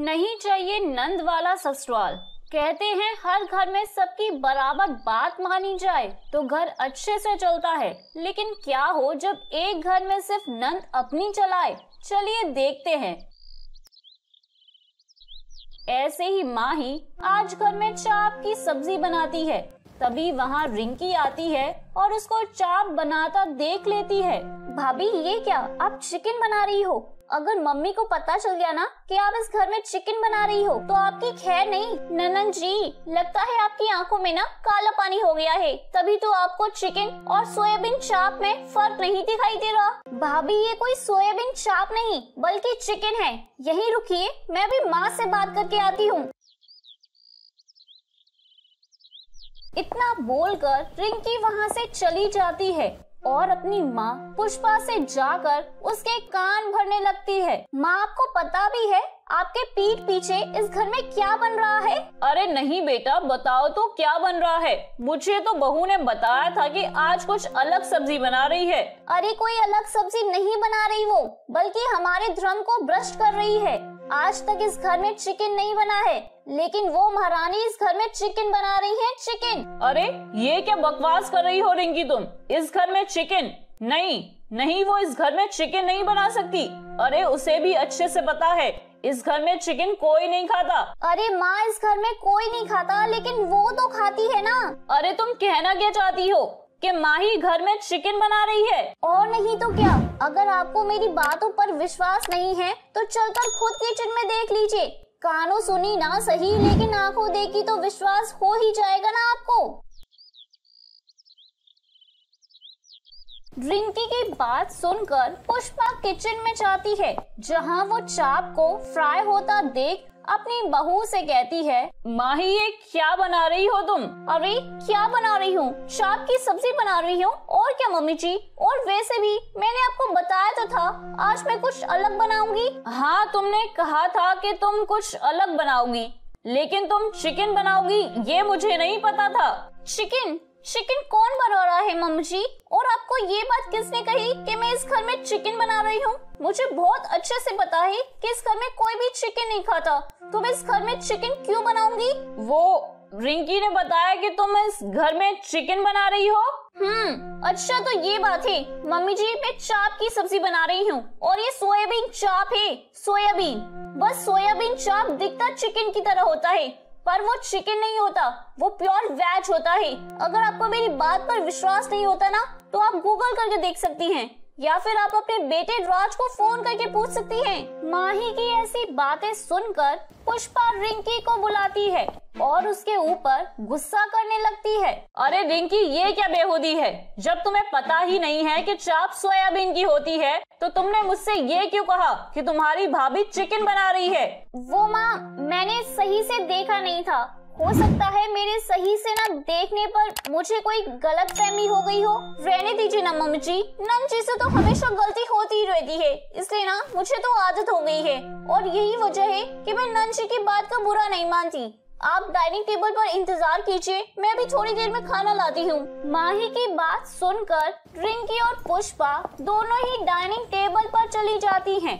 नहीं चाहिए नंद वाला ससुराल। कहते हैं हर घर में सबकी बराबर बात मानी जाए तो घर अच्छे से चलता है, लेकिन क्या हो जब एक घर में सिर्फ नंद अपनी चलाए। चलिए देखते हैं। ऐसे ही माही आज घर में चाप की सब्जी बनाती है, तभी वहाँ रिंकी आती है और उसको चाप बनाता देख लेती है। भाभी ये क्या, आप चिकन बना रही हो? अगर मम्मी को पता चल गया ना कि आप इस घर में चिकन बना रही हो तो आपकी खैर नहीं। ननन जी, लगता है आपकी आंखों में ना काला पानी हो गया है, तभी तो आपको चिकन और सोयाबीन चाप में फर्क नहीं दिखाई दे रहा। भाभी ये कोई सोयाबीन चाप नहीं बल्कि चिकन है। यहीं रुकिए, मैं भी माँ से बात करके आती हूँ। इतना बोलकर रिंकी वहाँ से चली जाती है और अपनी माँ पुष्पा से जाकर उसके कान भरने लगती है। माँ, आपको पता भी है आपके पीठ पीछे इस घर में क्या बन रहा है? अरे नहीं बेटा, बताओ तो क्या बन रहा है? मुझे तो बहू ने बताया था कि आज कुछ अलग सब्जी बना रही है। अरे कोई अलग सब्जी नहीं बना रही वो, बल्कि हमारे धर्म को भ्रष्ट कर रही है। आज तक इस घर में चिकन नहीं बना है, लेकिन वो महारानी इस घर में चिकन बना रही है, चिकन। अरे ये क्या बकवास कर रही हो रिंकी तुम? इस घर में चिकन नहीं, वो इस घर में चिकन नहीं बना सकती। अरे उसे भी अच्छे से पता है इस घर में चिकन कोई नहीं खाता। अरे माँ, इस घर में कोई नहीं खाता, लेकिन वो तो खाती है ना। अरे तुम कहना क्या चाहती हो कि माही घर में चिकन बना रही है? और नहीं तो क्या। अगर आपको मेरी बातों पर विश्वास नहीं है तो चलकर खुद किचन में देख लीजिए। कानों सुनी ना सही, लेकिन आंखों देखी तो विश्वास हो ही जाएगा ना आपको। रिंकी की बात सुनकर पुष्पा किचन में जाती है, जहां वो चाप को फ्राई होता देख अपनी बहू से कहती है, माही ये क्या बना रही हो तुम? अरे क्या बना रही हूँ, चाप की सब्जी बना रही हूँ और क्या मम्मी जी। और वैसे भी मैंने आपको बताया तो था आज मैं कुछ अलग बनाऊंगी। हाँ, तुमने कहा था कि तुम कुछ अलग बनाओगी, लेकिन तुम चिकन बनाओगी ये मुझे नहीं पता था। चिकन कौन बना रहा है मम्मी जी? और आपको ये बात किसने कही कि मैं इस घर में चिकन बना रही हूँ? मुझे बहुत अच्छे से पता है कि इस घर में कोई भी चिकन नहीं खाता, तो मैं इस घर में चिकन क्यों बनाऊंगी? वो रिंकी ने बताया कि तुम इस घर में चिकन बना रही हो। अच्छा तो ये बात है। मम्मी जी, मैं चाप की सब्जी बना रही हूँ और ये सोयाबीन चाप है। सोयाबीन, बस सोयाबीन चाप दिखता चिकन की तरह होता है, पर वो चिकन नहीं होता, वो प्योर वेज होता है। अगर आपको मेरी बात पर विश्वास नहीं होता ना तो आप गूगल करके देख सकती हैं, या फिर आप अपने बेटे राज को फोन करके पूछ सकती हैं। माही की ऐसी बातें सुनकर पुष्पा रिंकी को बुलाती है और उसके ऊपर गुस्सा करने लगती है। अरे रिंकी, ये क्या बेहूदी है? जब तुम्हें पता ही नहीं है कि चाप सोयाबीन की होती है तो तुमने मुझसे ये क्यों कहा कि तुम्हारी भाभी चिकन बना रही है? वो माँ, मैंने सही से देखा नहीं था। हो सकता है मेरे सही से ना देखने पर मुझे कोई गलतफहमी हो गई हो। रहने दीजिए ना मम्मी जी, नन जी से तो हमेशा गलती होती रहती है, इसलिए ना मुझे तो आदत हो गई है। और यही वजह है कि मैं नन जी की बात का बुरा नहीं मानती। आप डाइनिंग टेबल पर इंतजार कीजिए, मैं भी थोड़ी देर में खाना लाती हूँ। माही की बात सुनकर रिंकी और पुष्पा दोनों ही डाइनिंग टेबल पर चली जाती हैं।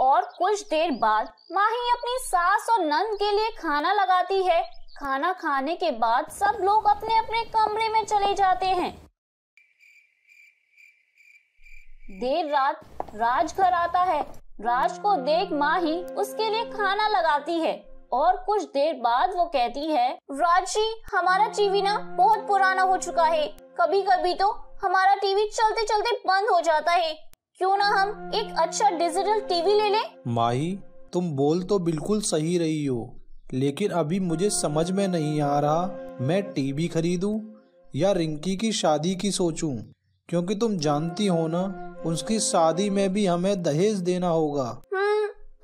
और कुछ देर बाद माही अपनी सास और नंद के लिए खाना लगाती है। खाना खाने के बाद सब लोग अपने अपने कमरे में चले जाते हैं। देर रात राज घर आता है। राज को देख माही उसके लिए खाना लगाती है और कुछ देर बाद वो कहती है, राजी, हमारा टीवी ना बहुत पुराना हो चुका है। कभी कभी तो हमारा टीवी चलते चलते बंद हो जाता है। क्यों ना हम एक अच्छा डिजिटल टीवी ले लें? माही, तुम बोल तो बिल्कुल सही रही हो, लेकिन अभी मुझे समझ में नहीं आ रहा मैं टीवी खरीदूं या रिंकी की शादी की सोचूं, क्योंकि तुम जानती हो ना उसकी शादी में भी हमें दहेज देना होगा।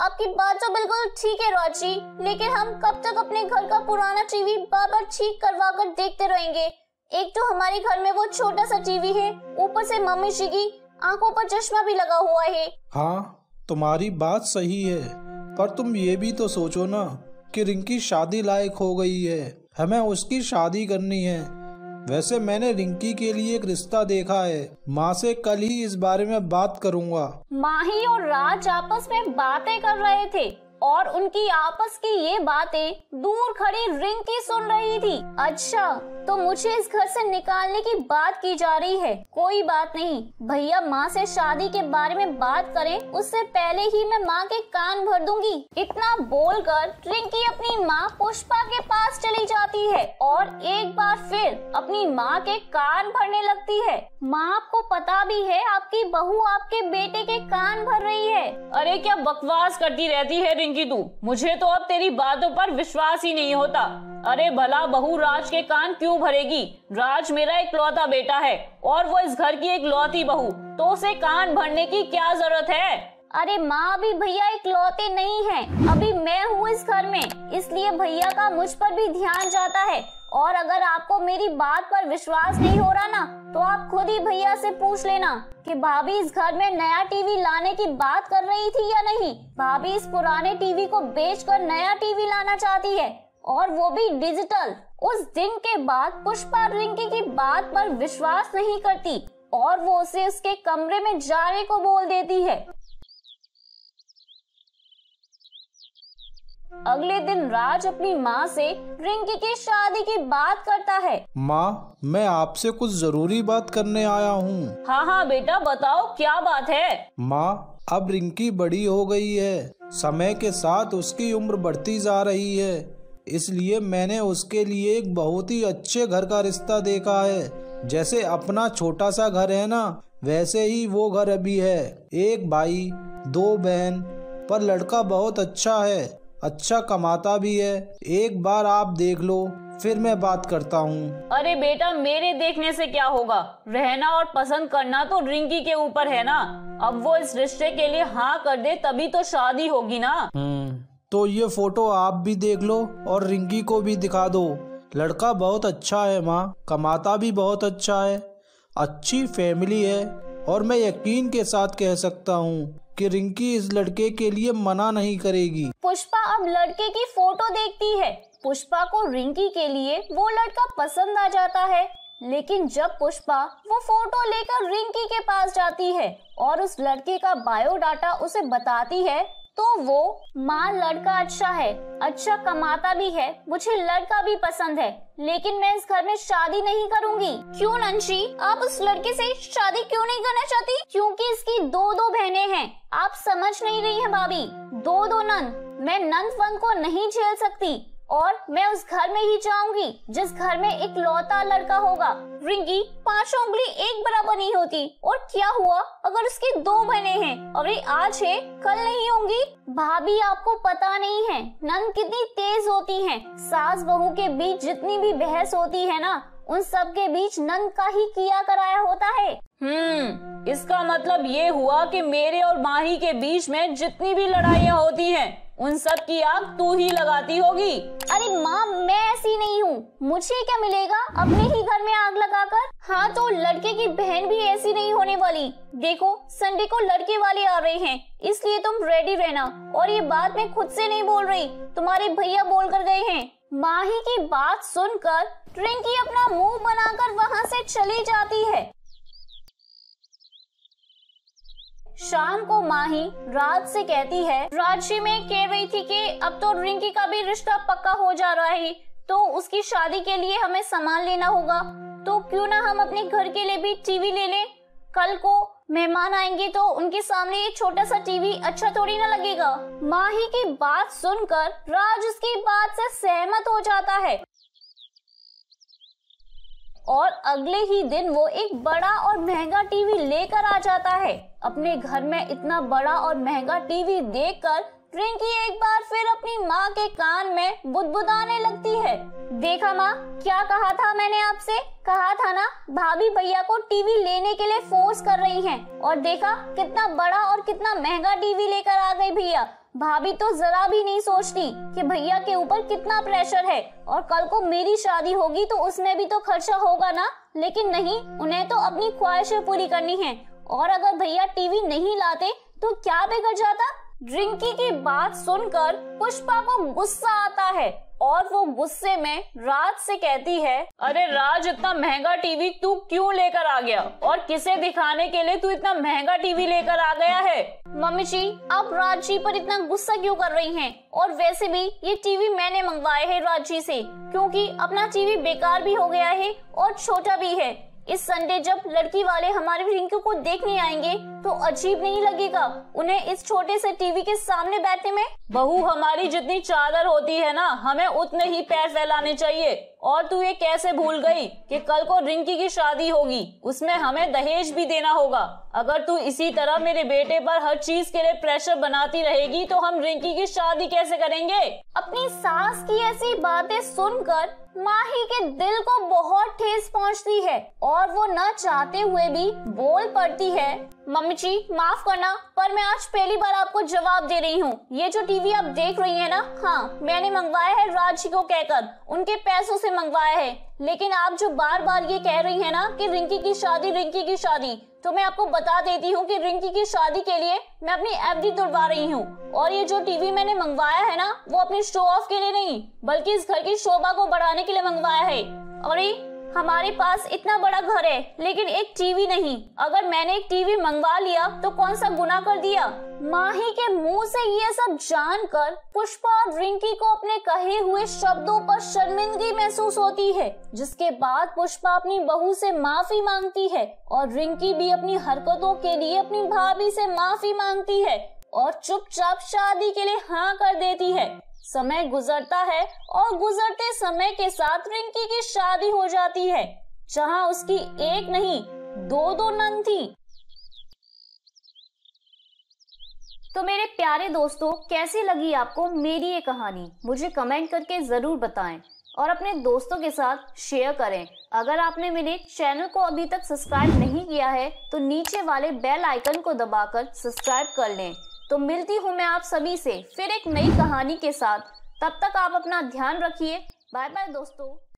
आपकी बात तो बिल्कुल ठीक है राजी, लेकिन हम कब तक अपने घर का पुराना टीवी बार-बार ठीक करवा कर देखते रहेंगे? एक तो हमारे घर में वो छोटा सा टीवी है, ऊपर से मम्मी जी की आंखों पर चश्मा भी लगा हुआ है। हाँ, तुम्हारी बात सही है, पर तुम ये भी तो सोचो ना कि रिंकी शादी लायक हो गई है, हमें उसकी शादी करनी है। वैसे मैंने रिंकी के लिए एक रिश्ता देखा है, माँ से कल ही इस बारे में बात करूँगा। माही और राज आपस में बातें कर रहे थे और उनकी आपस की ये बातें दूर खड़ी रिंकी सुन रही थी। अच्छा, तो मुझे इस घर से निकालने की बात की जा रही है। कोई बात नहीं, भैया माँ से शादी के बारे में बात करें उससे पहले ही मैं माँ के कान भर दूंगी। इतना बोलकर रिंकी अपनी माँ पुष्पा के पास चली जाती है और एक बार फिर अपनी माँ के कान भरने लगती है। माँ, आपको पता भी है आपकी बहू आपके बेटे के कान भर रही है। अरे क्या बकवास करती रहती है रिंकी तू, मुझे तो अब तेरी बातों पर विश्वास ही नहीं होता। अरे भला बहू राज के कान क्यों भरेगी? राज मेरा इकलौता बेटा है और वो इस घर की इकलौती बहू, तो उसे कान भरने की क्या जरूरत है? अरे माँ, अभी भैया इकलौते नहीं हैं, अभी मैं हूँ इस घर में, इसलिए भैया का मुझ पर भी ध्यान जाता है। और अगर आपको मेरी बात पर विश्वास नहीं हो रहा ना, तो आप खुद ही भैया से पूछ लेना कि भाभी इस घर में नया टीवी लाने की बात कर रही थी या नहीं। भाभी इस पुराने टीवी को बेचकर नया टीवी लाना चाहती है और वो भी डिजिटल। उस दिन के बाद पुष्पा रिंकी की बात पर विश्वास नहीं करती और वो उसे उसके कमरे में जाने को बोल देती है। अगले दिन राज अपनी माँ से रिंकी की शादी की बात करता है। माँ, मैं आपसे कुछ जरूरी बात करने आया हूँ। हाँ हाँ बेटा, बताओ क्या बात है? माँ, अब रिंकी बड़ी हो गई है, समय के साथ उसकी उम्र बढ़ती जा रही है, इसलिए मैंने उसके लिए एक बहुत ही अच्छे घर का रिश्ता देखा है। जैसे अपना छोटा सा घर है ना, वैसे ही वो घर अभी है। एक भाई, दो बहन, पर लड़का बहुत अच्छा है, अच्छा कमाता भी है। एक बार आप देख लो, फिर मैं बात करता हूँ। अरे बेटा, मेरे देखने से क्या होगा, रहना और पसंद करना तो रिंकी के ऊपर है ना। अब वो इस रिश्ते के लिए हाँ कर दे तभी तो शादी होगी ना। तो ये फोटो आप भी देख लो और रिंकी को भी दिखा दो। लड़का बहुत अच्छा है माँ, कमाता भी बहुत अच्छा है, अच्छी फैमिली है और मैं यकीन के साथ कह सकता हूँ कि रिंकी इस लड़के के लिए मना नहीं करेगी। पुष्पा अब लड़के की फोटो देखती है। पुष्पा को रिंकी के लिए वो लड़का पसंद आ जाता है, लेकिन जब पुष्पा वो फोटो लेकर रिंकी के पास जाती है और उस लड़के का बायोडाटा उसे बताती है, तो वो, माँ लड़का अच्छा है, अच्छा कमाता भी है, मुझे लड़का भी पसंद है, लेकिन मैं इस घर में शादी नहीं करूँगी। क्यों नंशी, आप उस लड़के से शादी क्यों नहीं करना चाहती? क्योंकि इसकी दो दो बहनें हैं, आप समझ नहीं रही हैं भाभी, दो दो नंद। मैं नंद फन को नहीं झेल सकती और मैं उस घर में ही जाऊंगी जिस घर में इकलौता लड़का होगा। रिंकी, पांचों उंगली एक बराबर नहीं होती, और क्या हुआ अगर उसकी दो बहनें हैं? अरे आज है कल नहीं होंगी। भाभी आपको पता नहीं है नंद कितनी तेज होती हैं। सास बहू के बीच जितनी भी बहस होती है ना, उन सब के बीच नंद का ही किया कराया होता है। इसका मतलब ये हुआ कि मेरे और माही के बीच में जितनी भी लड़ाइयाँ होती हैं, उन सब की आग तू ही लगाती होगी। अरे माँ, मैं ऐसी नहीं हूँ, मुझे क्या मिलेगा अपने ही घर में आग लगाकर? हाँ, तो लड़के की बहन भी ऐसी नहीं होने वाली। देखो संडे को लड़के वाले आ रहे हैं, इसलिए तुम रेडी रहना। और ये बात मैं खुद से नहीं बोल रही, तुम्हारे भैया बोल कर गए हैं। माही की बात सुनकर रिंकी अपना मुँह बनाकर वहाँ से चली जाती है। शाम को माही राज से कहती है, राज में कह रही थी कि अब तो रिंकी का भी रिश्ता पक्का हो जा रहा है, तो उसकी शादी के लिए हमें सामान लेना होगा, तो क्यों ना हम अपने घर के लिए भी टीवी ले लें। कल को मेहमान आएंगे तो उनके सामने ये छोटा सा टीवी अच्छा थोड़ी ना लगेगा। माही की बात सुनकर राज उसकी बात से सहमत हो जाता है और अगले ही दिन वो एक बड़ा और महंगा टीवी लेकर आ जाता है। अपने घर में इतना बड़ा और महंगा टीवी देखकर रिंकी एक बार फिर अपनी माँ के कान में बुदबुदाने लगती है। देखा माँ, क्या कहा था मैंने आपसे? कहा था ना भाभी भैया को टीवी लेने के लिए फोर्स कर रही हैं, और देखा कितना बड़ा और कितना महंगा टीवी लेकर आ गई भैया। भाभी तो जरा भी नहीं सोचती कि भैया के ऊपर कितना प्रेशर है, और कल को मेरी शादी होगी तो उसमें भी तो खर्चा होगा ना। लेकिन नहीं, उन्हें तो अपनी ख्वाहिशें पूरी करनी है, और अगर भैया टीवी नहीं लाते तो क्या बिगड़ जाता। रिंकी की बात सुनकर पुष्पा को गुस्सा आता है और वो गुस्से में राज से कहती है, अरे राज इतना महंगा टीवी तू क्यों लेकर आ गया और किसे दिखाने के लिए तू इतना महंगा टीवी लेकर आ गया है। मम्मी जी आप राज जी पर इतना गुस्सा क्यों कर रही हैं? और वैसे भी ये टीवी मैंने मंगवाए है राज जी से, क्योंकि अपना टीवी बेकार भी हो गया है और छोटा भी है। इस संडे जब लड़की वाले हमारे रिंकू को देखने आएंगे तो अजीब नहीं लगेगा उन्हें इस छोटे से टीवी के सामने बैठने में। बहू हमारी जितनी चादर होती है ना, हमें उतने ही पैर फैलाने चाहिए। और तू ये कैसे भूल गई कि कल को रिंकी की शादी होगी, उसमें हमें दहेज भी देना होगा। अगर तू इसी तरह मेरे बेटे पर हर चीज के लिए प्रेशर बनाती रहेगी तो हम रिंकी की शादी कैसे करेंगे। अपनी सास की ऐसी बातें सुनकर माही के दिल को बहुत ठेस पहुंचती है और वो न चाहते हुए भी बोल पड़ती है, मम्मी जी माफ करना पर मैं आज पहली बार आपको जवाब दे रही हूँ, ये जो टीवी आप देख रही है ना, हाँ मैंने मंगवाया है राज जी को कहकर, उनके पैसों से मंगवाया है। लेकिन आप जो बार बार ये कह रही है ना कि रिंकी की शादी, तो मैं आपको बता देती हूँ कि रिंकी की शादी के लिए मैं अपनी एफडी तोड़वा रही हूँ। और ये जो टीवी मैंने मंगवाया है ना, वो अपने शो ऑफ के लिए नहीं बल्कि इस घर की शोभा को बढ़ाने के लिए मंगवाया है। और हमारे पास इतना बड़ा घर है लेकिन एक टीवी नहीं। अगर मैंने एक टीवी मंगवा लिया तो कौन सा गुनाह कर दिया। माही के मुंह से ये सब जानकर पुष्पा और रिंकी को अपने कहे हुए शब्दों पर शर्मिंदगी महसूस होती है, जिसके बाद पुष्पा अपनी बहू से माफी मांगती है और रिंकी भी अपनी हरकतों के लिए अपनी भाभी से माफी मांगती है और चुपचाप शादी के लिए हाँ कर देती है। समय गुजरता है और गुजरते समय के साथ रिंकी की शादी हो जाती है, जहां उसकी एक नहीं दो नंद थी। तो मेरे प्यारे दोस्तों, कैसी लगी आपको मेरी ये कहानी, मुझे कमेंट करके जरूर बताएं और अपने दोस्तों के साथ शेयर करें। अगर आपने मेरे चैनल को अभी तक सब्सक्राइब नहीं किया है तो नीचे वाले बेल आइकन को दबाकर सब्सक्राइब कर लें। तो मिलती हूँ मैं आप सभी से फिर एक नई कहानी के साथ, तब तक आप अपना ध्यान रखिए। बाय बाय दोस्तों।